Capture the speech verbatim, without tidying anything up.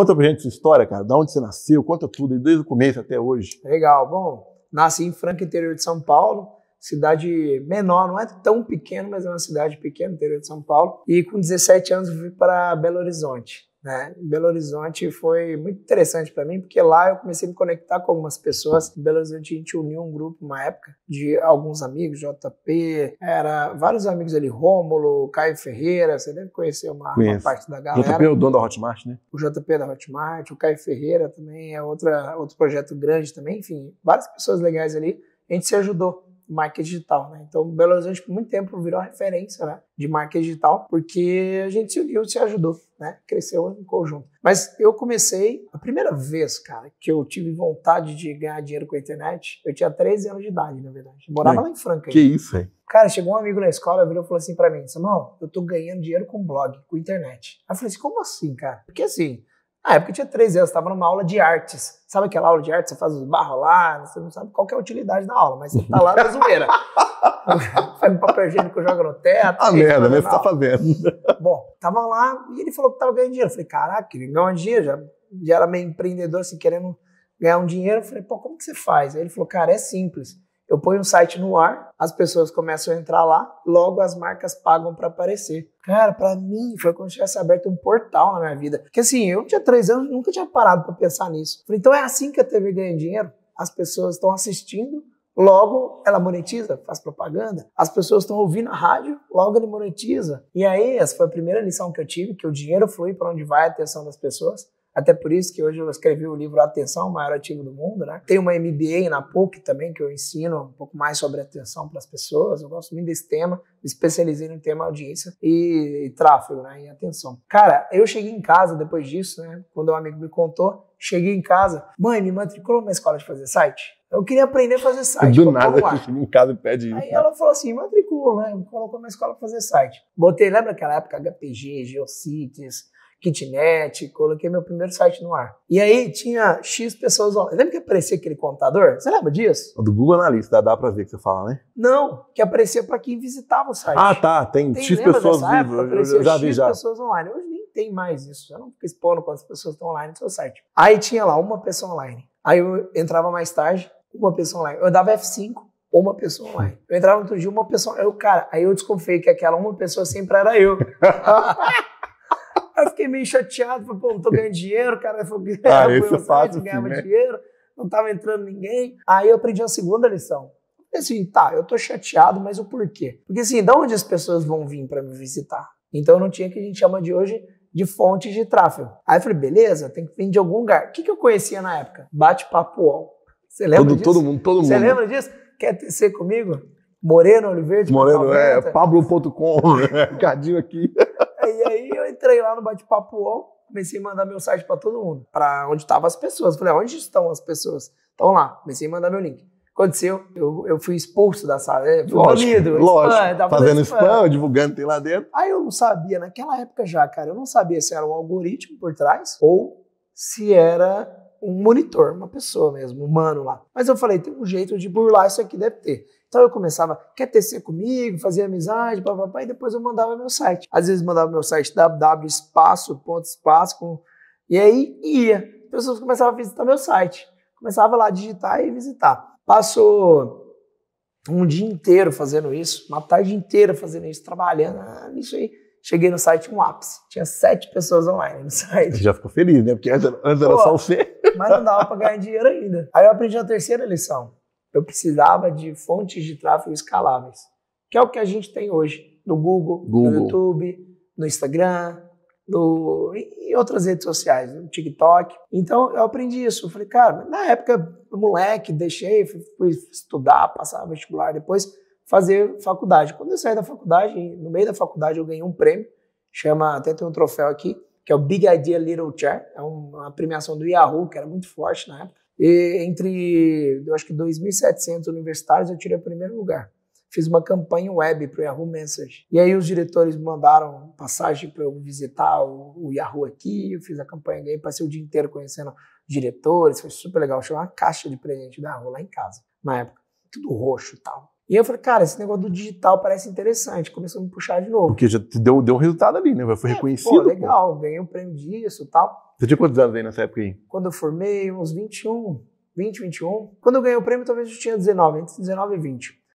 Conta pra gente sua história, cara. De onde você nasceu, conta tudo, desde o começo até hoje. Legal. Bom, nasci em Franca, interior de São Paulo. Cidade menor, não é tão pequena, mas é uma cidade pequena, interior de São Paulo. E com dezessete anos eu vim para Belo Horizonte. Né? Belo Horizonte foi muito interessante para mim, porque lá eu comecei a me conectar com algumas pessoas. Em Belo Horizonte a gente uniu um grupo, uma época, de alguns amigos, J P, era vários amigos ali, Rômulo, Caio Ferreira, você deve conhecer uma, uma parte da galera. O J P é o dono da Hotmart, né? O J P é da Hotmart, o Caio Ferreira também é outra, outro projeto grande também, enfim, várias pessoas legais ali, a gente se ajudou. Marketing digital, né? Então, Belo Horizonte, por muito tempo, virou referência, né? De marketing digital, porque a gente se uniu, se ajudou, né? Cresceu em conjunto. Mas eu comecei, a primeira vez, cara, que eu tive vontade de ganhar dinheiro com a internet, eu tinha treze anos de idade, na verdade. Eu morava Ai, lá em Franca. Que aí. Isso, hein? Cara, chegou um amigo na escola, virou e falou assim pra mim, Samuel, eu tô ganhando dinheiro com blog, com internet. Aí eu falei assim, como assim, cara? Porque assim, na época eu tinha treze anos, estava numa aula de artes. Sabe aquela aula de artes, você faz os barros lá, você não sabe qual que é a utilidade da aula, mas você tá lá na zoeira. Faz um papel higiênico, joga no teto. Ah, merda, mas você tá fazendo. Bom, tava lá e ele falou que tava ganhando dinheiro. Eu falei, caraca, ele ganhou um dinheiro, já, já era meio empreendedor, assim, querendo ganhar um dinheiro. Eu falei, pô, como que você faz? Aí ele falou, cara, é simples. Eu ponho um site no ar, as pessoas começam a entrar lá, logo as marcas pagam para aparecer. Cara, para mim, foi como se tivesse aberto um portal na minha vida. Porque assim, eu tinha três anos, nunca tinha parado para pensar nisso. Falei, então é assim que a T V ganha dinheiro? As pessoas estão assistindo, logo ela monetiza, faz propaganda. As pessoas estão ouvindo a rádio, logo ele monetiza. E aí, essa foi a primeira lição que eu tive, que o dinheiro flui para onde vai a atenção das pessoas. Até por isso que hoje eu escrevi o livro Atenção, o maior ativo do mundo, né? Tem uma M B A na P U C também, que eu ensino um pouco mais sobre atenção para as pessoas. Eu gosto muito desse tema, me especializei no tema audiência e, e tráfego, né? E atenção. Cara, eu cheguei em casa depois disso, né? Quando um amigo me contou, cheguei em casa, mãe, me matriculou na escola de fazer site? Eu queria aprender a fazer site. Do nada, em casa pede isso. Aí ela falou assim, matricula, né? Me colocou na escola para fazer site. Botei, lembra aquela época, H P G, Geocities, Kitnet, coloquei meu primeiro site no ar. E aí tinha X pessoas online. Lembra que aparecia aquele contador? Você lembra disso? O do Google Analytics, dá, dá pra ver que você fala, né? Não, que aparecia pra quem visitava o site. Ah, tá, tem, tem X pessoas vivas. Eu já vi, X já. Pessoas online. Hoje nem tem mais isso, já não fica expondo quantas pessoas estão online no seu site. Aí tinha lá uma pessoa online. Aí eu entrava mais tarde, uma pessoa online. Eu dava F cinco, uma pessoa online. Eu entrava no outro dia, uma pessoa online. Eu, cara, aí eu desconfiei que aquela uma pessoa sempre era eu. Eu fiquei meio chateado, falei, pô, não tô ganhando dinheiro, o cara falou que ah, eu assim, ganhava né? dinheiro, não tava entrando ninguém. Aí eu aprendi a segunda lição. Eu falei assim, tá, eu tô chateado, mas o porquê? Porque assim, de onde as pessoas vão vir pra me visitar? Então eu não tinha o que a gente chama de hoje de fonte de tráfego. Aí eu falei, beleza, tem que vir de algum lugar. O que, que eu conhecia na época? Bate-papo-ol. Você lembra todo, disso? Todo mundo, todo mundo. Você lembra disso? Quer tecer comigo? Moreno, Oliveira, Moreno, é, Pablo ponto com, cadinho aqui. E aí eu entrei lá no Bate-papo-ol, comecei a mandar meu site para todo mundo, para onde estavam as pessoas. Falei, onde estão as pessoas? Estão lá, comecei a mandar meu link. Aconteceu, eu, eu fui expulso da sala, fui banido. Lógico, spam, fazendo spam, spam, divulgando tem lá dentro. Aí eu não sabia, naquela época já, cara, eu não sabia se era um algoritmo por trás ou se era um monitor, uma pessoa mesmo, humano lá. Mas eu falei, tem um jeito de burlar isso aqui, deve ter. Então eu começava, quer tecer comigo, fazer amizade, papapá, e depois eu mandava meu site. Às vezes mandava meu site w w w ponto espaço ponto espaço com... e aí ia. As pessoas começavam a visitar meu site. Começava lá a digitar e visitar. Passou um dia inteiro fazendo isso, uma tarde inteira fazendo isso, trabalhando ah, nisso aí. Cheguei no site um ápice. Tinha sete pessoas online no site. Você já ficou feliz, né? Porque antes, antes Pô, era só você. Mas não dava pra ganhar dinheiro ainda. Aí eu aprendi a terceira lição. Eu precisava de fontes de tráfego escaláveis, que é o que a gente tem hoje no Google, Google, no YouTube, no Instagram, no, em outras redes sociais, no TikTok. Então, eu aprendi isso. Eu falei, cara, na época, moleque, deixei, fui, fui estudar, passar vestibular, depois fazer faculdade. Quando eu saí da faculdade, no meio da faculdade, eu ganhei um prêmio, chama, até tem um troféu aqui, que é o Big Idea Little Chair, é uma premiação do Yahoo, que era muito forte na época. E entre, eu acho que dois mil e setecentos universitários, eu tirei o primeiro lugar. Fiz uma campanha web para o Yahoo Message. E aí os diretores mandaram passagem para eu visitar o, o Yahoo aqui, eu fiz a campanha, ganhei, passei o dia inteiro conhecendo diretores, foi super legal. Chegou uma caixa de presente da Yahoo lá em casa, na época. Tudo roxo e tal. E eu falei, cara, esse negócio do digital parece interessante. Começou a me puxar de novo. Porque já te deu, deu um resultado ali, né? Foi é, reconhecido. Pô, legal, pô. Ganhei um prêmio disso e tal. Você tinha quantos anos aí nessa época aí? Quando eu formei, uns vinte e um. vinte, vinte e um. Quando eu ganhei o prêmio, talvez eu tinha dezenove. Entre dezenove e vinte.